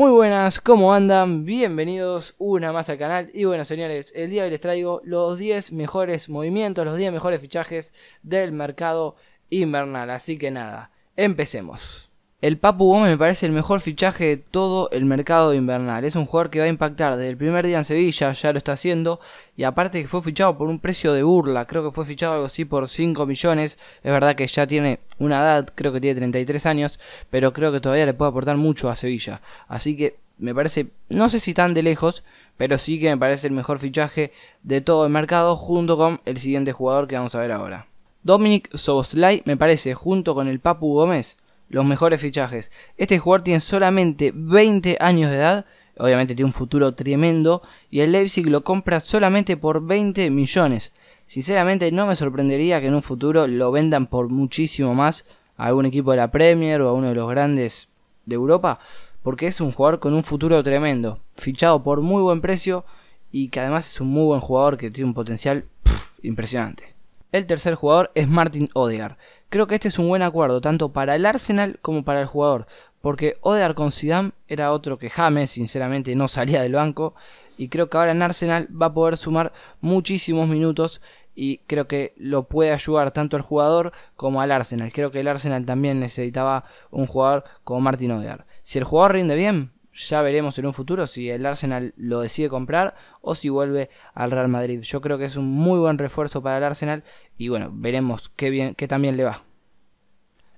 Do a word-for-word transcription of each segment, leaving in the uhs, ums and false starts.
Muy buenas, ¿cómo andan? Bienvenidos una más al canal. Y bueno, señores, el día de hoy les traigo los diez mejores movimientos, los diez mejores fichajes del mercado invernal. Así que nada, empecemos. El Papu Gómez me parece el mejor fichaje de todo el mercado invernal. Es un jugador que va a impactar desde el primer día en Sevilla, ya lo está haciendo. Y aparte que fue fichado por un precio de burla, creo que fue fichado algo así por cinco millones. Es verdad que ya tiene una edad, creo que tiene treinta y tres años, pero creo que todavía le puede aportar mucho a Sevilla. Así que me parece, no sé si tan de lejos, pero sí que me parece el mejor fichaje de todo el mercado, junto con el siguiente jugador que vamos a ver ahora. Dominik Szoboszlai me parece, junto con el Papu Gómez, los mejores fichajes. Este jugador tiene solamente veinte años de edad, obviamente tiene un futuro tremendo, y el Leipzig lo compra solamente por veinte millones. Sinceramente no me sorprendería que en un futuro lo vendan por muchísimo más a algún equipo de la Premier o a uno de los grandes de Europa, porque es un jugador con un futuro tremendo, fichado por muy buen precio y que además es un muy buen jugador que tiene un potencial pff, impresionante. El tercer jugador es Martin Odegaard. Creo que este es un buen acuerdo tanto para el Arsenal como para el jugador, porque Odegaard con Zidane era otro que James, sinceramente no salía del banco, y creo que ahora en Arsenal va a poder sumar muchísimos minutos y creo que lo puede ayudar tanto al jugador como al Arsenal. Creo que el Arsenal también necesitaba un jugador como Martin Odegaard. Si el jugador rinde bien, ya veremos en un futuro si el Arsenal lo decide comprar o si vuelve al Real Madrid. Yo creo que es un muy buen refuerzo para el Arsenal y bueno, veremos qué bien, qué tan bien le va.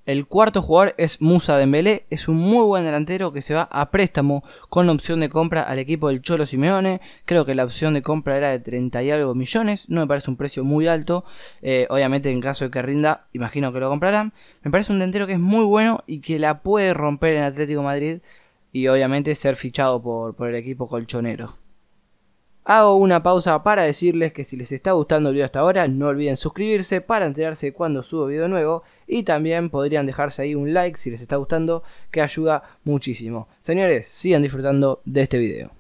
El cuarto jugador es Musa Dembélé, es un muy buen delantero que se va a préstamo con opción de compra al equipo del Cholo Simeone. Creo que la opción de compra era de treinta y algo millones, no me parece un precio muy alto. Eh, obviamente en caso de que rinda, imagino que lo comprarán. Me parece un delantero que es muy bueno y que la puede romper en Atlético de Madrid y obviamente ser fichado por, por el equipo colchonero. Hago una pausa para decirles que si les está gustando el video hasta ahora, no olviden suscribirse para enterarse de cuando subo video nuevo. Y también podrían dejarse ahí un like si les está gustando, que ayuda muchísimo. Señores, sigan disfrutando de este video.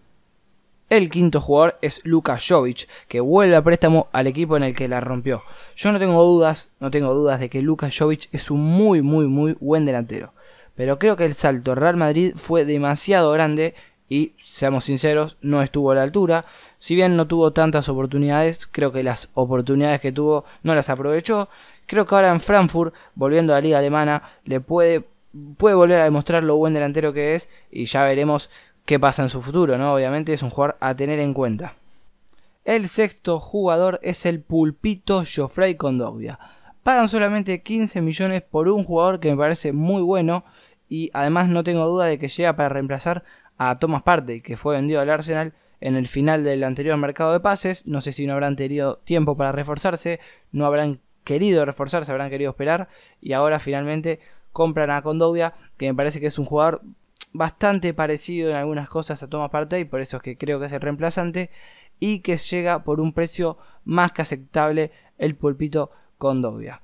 El quinto jugador es Luka Jovic, que vuelve a préstamo al equipo en el que la rompió. Yo no tengo dudas, no tengo dudas de que Luka Jovic es un muy muy muy buen delantero. Pero creo que el salto Real Madrid fue demasiado grande y, seamos sinceros, no estuvo a la altura. Si bien no tuvo tantas oportunidades, creo que las oportunidades que tuvo no las aprovechó. Creo que ahora en Frankfurt, volviendo a la liga alemana, le puede, puede volver a demostrar lo buen delantero que es y ya veremos qué pasa en su futuro, ¿no? Obviamente es un jugador a tener en cuenta. El sexto jugador es el pulpito Geoffrey Kondogbia. Pagan solamente quince millones por un jugador que me parece muy bueno y además no tengo duda de que llega para reemplazar a Thomas Partey, que fue vendido al Arsenal en el final del anterior mercado de pases. No sé si no habrán tenido tiempo para reforzarse, no habrán querido reforzarse, habrán querido esperar y ahora finalmente compran a Kondogbia, que me parece que es un jugador bastante parecido en algunas cosas a Thomas Partey, por eso es que creo que es el reemplazante y que llega por un precio más que aceptable el pulpito Kondogbia.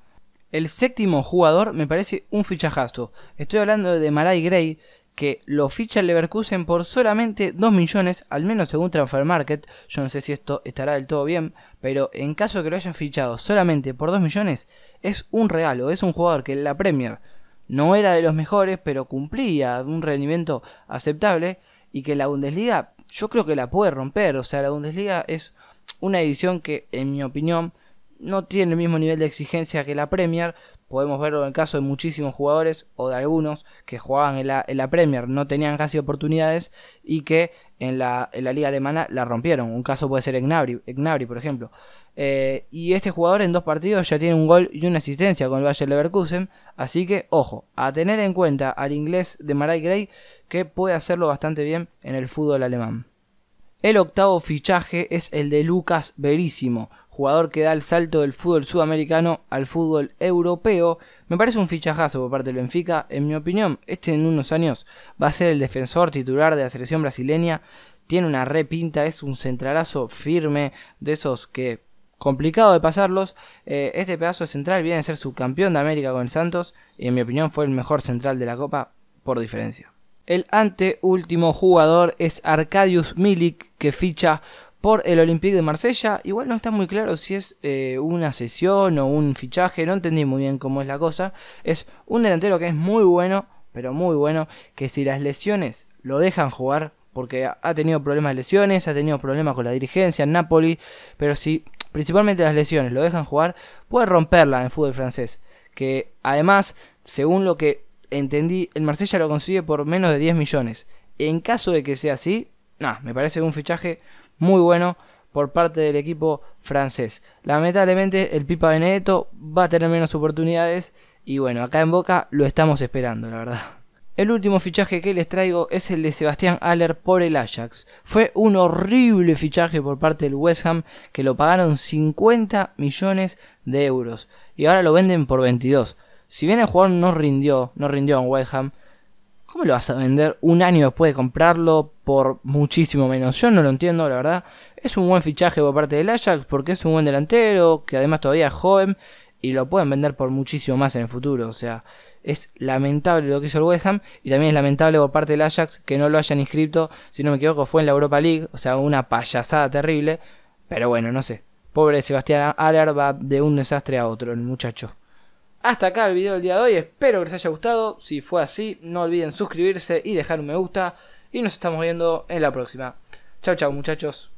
El séptimo jugador me parece un fichajazo. Estoy hablando de Demarai Gray, que lo ficha el Leverkusen por solamente dos millones, al menos según Transfer Market. Yo no sé si esto estará del todo bien, pero en caso de que lo hayan fichado solamente por dos millones, es un regalo. Es un jugador que en la Premier no era de los mejores, pero cumplía un rendimiento aceptable y que la Bundesliga yo creo que la puede romper. O sea, la Bundesliga es una edición que, en mi opinión, no tiene el mismo nivel de exigencia que la Premier. Podemos verlo en el caso de muchísimos jugadores o de algunos que jugaban en la, en la Premier, no tenían casi oportunidades y que en la, en la liga alemana la rompieron. Un caso puede ser Gnabry, Gnabry por ejemplo. Eh, y este jugador en dos partidos ya tiene un gol y una asistencia con el Bayer Leverkusen. Así que, ojo, a tener en cuenta al inglés Demarai Gray, que puede hacerlo bastante bien en el fútbol alemán. El octavo fichaje es el de Lucas Verísimo, jugador que da el salto del fútbol sudamericano al fútbol europeo. Me parece un fichajazo por parte del Benfica. En mi opinión, este en unos años va a ser el defensor titular de la selección brasileña. Tiene una repinta, es un centralazo firme, de esos que complicado de pasarlos. Eh, este pedazo de central viene a ser subcampeón de América con el Santos y en mi opinión fue el mejor central de la Copa por diferencia. El anteúltimo jugador es Arkadiusz Milik, que ficha por el Olympique de Marsella. Igual no está muy claro si es eh, una cesión o un fichaje, no entendí muy bien cómo es la cosa. Es un delantero que es muy bueno, pero muy bueno, que si las lesiones lo dejan jugar porque ha tenido problemas de lesiones, ha tenido problemas con la dirigencia en Napoli, pero si principalmente las lesiones lo dejan jugar, puede romperla en el fútbol francés, que además, según lo que entendí, el Marsella lo consigue por menos de diez millones. En caso de que sea así, nah, me parece un fichaje muy bueno por parte del equipo francés. Lamentablemente el Pipa Benedetto va a tener menos oportunidades y bueno, acá en Boca lo estamos esperando, la verdad. El último fichaje que les traigo es el de Sébastien Haller por el Ajax. Fue un horrible fichaje por parte del West Ham que lo pagaron cincuenta millones de euros y ahora lo venden por veintidós. Si bien el jugador no rindió, no rindió en West Ham, ¿cómo lo vas a vender un año después de comprarlo por muchísimo menos? Yo no lo entiendo, la verdad. Es un buen fichaje por parte del Ajax porque es un buen delantero, que además todavía es joven y lo pueden vender por muchísimo más en el futuro. O sea, es lamentable lo que hizo el West Ham y también es lamentable por parte del Ajax que no lo hayan inscrito, si no me equivoco fue en la Europa League, o sea, una payasada terrible. Pero bueno, no sé, pobre Sébastien Haller, va de un desastre a otro el muchacho. Hasta acá el video del día de hoy, espero que les haya gustado, si fue así no olviden suscribirse y dejar un me gusta y nos estamos viendo en la próxima. Chau chau muchachos.